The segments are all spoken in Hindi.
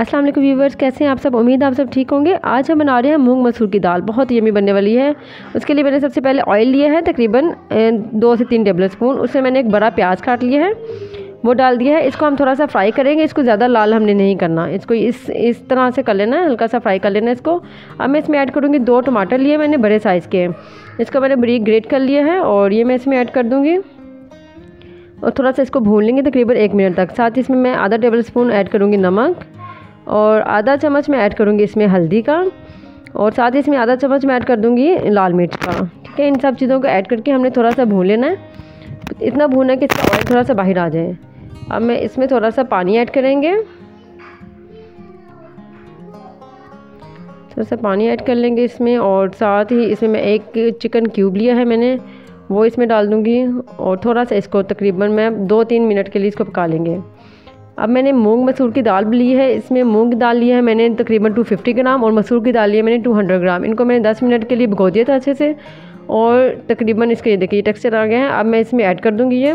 अस्सलाम वालेकुम व्यूवर्स, कैसे हैं आप सब? उम्मीद है आप सब ठीक होंगे। आज हम बना रहे हैं मूंग मसूर की दाल, बहुत यमी बनने वाली है। उसके लिए मैंने सबसे पहले ऑयल लिया है, तकरीबन 2 से 3 टेबलस्पून। उससे मैंने एक बड़ा प्याज काट लिया है, वो डाल दिया है। इसको हम थोड़ा सा फ्राई करेंगे, इसको ज़्यादा लाल हमने नहीं करना, इसको इस तरह से कर लेना है, हल्का सा फ्राई कर लेना है इसको। अब मैं इसमें ऐड करूँगी 2 टमाटर लिए मैंने बड़े साइज़ के, इसको मैंने बारीक ग्रेट कर लिया है और ये मैं इसमें ऐड कर दूँगी और थोड़ा सा इसको भून लेंगे तकरीबन 1 मिनट तक। साथ ही इसमें मैं आधा टेबलस्पून ऐड करूँगी नमक और आधा चम्मच मैं ऐड करूँगी इसमें हल्दी का और साथ ही इसमें आधा चम्मच मैं ऐड कर दूँगी लाल मिर्च का। ठीक है, इन सब चीज़ों को ऐड करके हमने थोड़ा सा भून लेना है, इतना भूना कि इसका ऑयल थोड़ा सा बाहर आ जाए। अब मैं इसमें थोड़ा सा पानी ऐड करेंगे, थोड़ा सा पानी ऐड कर लेंगे इसमें और साथ ही इसमें मैं एक चिकन क्यूब लिया है मैंने, वो इसमें डाल दूंगी और थोड़ा सा इसको तकरीबन मैं 2-3 मिनट के लिए इसको पका लेंगे। अब मैंने मूंग मसूर की दाल ली है, इसमें मूंग दाल ली है मैंने तकरीबन 250 ग्राम और मसूर की दाल ली है मैंने 200 ग्राम। इनको मैंने 10 मिनट के लिए भिगो दिया था अच्छे से और तकरीबन इसके देखिए टेक्सचर आ गया है। अब मैं इसमें ऐड कर दूंगी ये।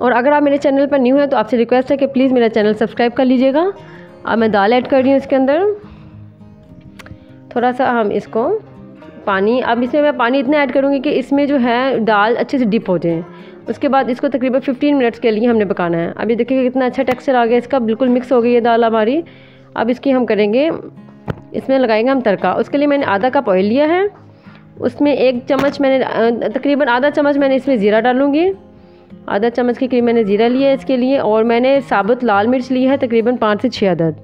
और अगर आप मेरे चैनल पर न्यू हैं तो आपसे रिक्वेस्ट है कि प्लीज़ मेरा चैनल सब्सक्राइब कर लीजिएगा। अब मैं दाल ऐड कर रही हूँ इसके अंदर, थोड़ा सा हम इसको पानी, अब इसमें मैं पानी इतना ऐड करूँगी कि इसमें जो है दाल अच्छे से डिप हो जाए। उसके बाद इसको तकरीबन 15 मिनट्स के लिए हमने पकाना है। अब ये देखिए कितना अच्छा टेक्सचर आ गया इसका, बिल्कुल मिक्स हो गई है दाल हमारी। अब इसकी हम करेंगे, इसमें लगाएंगे हम तड़का। उसके लिए मैंने आधा कप ऑयल लिया है, उसमें एक चम्मच मैंने तकरीबन आधा चम्मच मैंने इसमें ज़ीरा डालूँगी, आधा चम्मच के करीब मैंने ज़ीरा लिया है इसके लिए। और मैंने साबुत लाल मिर्च ली है तकरीबन 5 से 6 अदद,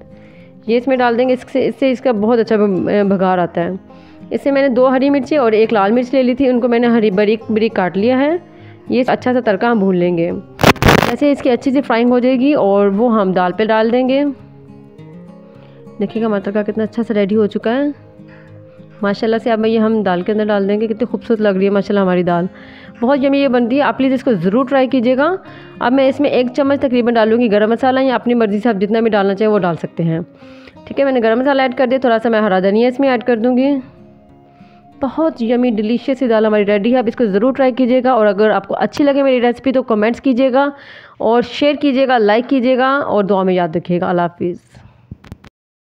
ये इसमें डाल देंगे। इससे इसका बहुत अच्छा भगार आता है। इससे मैंने 2 हरी मिर्ची और 1 लाल मिर्च ले ली थी, उनको मैंने हरी बारीक बारीक काट लिया है। ये अच्छा सा तड़का हम भून लेंगे, ऐसे इसकी अच्छी सी फ्राइंग हो जाएगी और वो हम दाल पर डाल देंगे। देखिएगा हमारा तड़का कितना अच्छा सा रेडी हो चुका है माशाल्लाह से। अब ये हम दाल के अंदर डाल देंगे, कितनी खूबसूरत लग रही है माशाल्लाह हमारी दाल, बहुत यमी ये बनती है। आप प्लीज़ इसको ज़रूर ट्राई कीजिएगा। अब मैं इसमें 1 चम्मच तकरीबन डालूंगी गरम मसाला, या अपनी मर्ज़ी से आप जितना भी डालना चाहिए वो डाल सकते हैं। ठीक है, मैंने गरम मसाला ऐड कर दिया, थोड़ा सा मैं हरा धनिया इसमें ऐड कर दूँगी। बहुत यमी डिलीशियस सी दाल हमारी रेडी है, आप इसको ज़रूर ट्राई कीजिएगा। और अगर आपको अच्छी लगे मेरी रेसिपी तो कमेंट्स कीजिएगा और शेयर कीजिएगा, लाइक कीजिएगा और दुआ में याद रखिएगा। अल्लाह हाफिज़।